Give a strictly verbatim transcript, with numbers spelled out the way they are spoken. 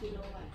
kilowatt.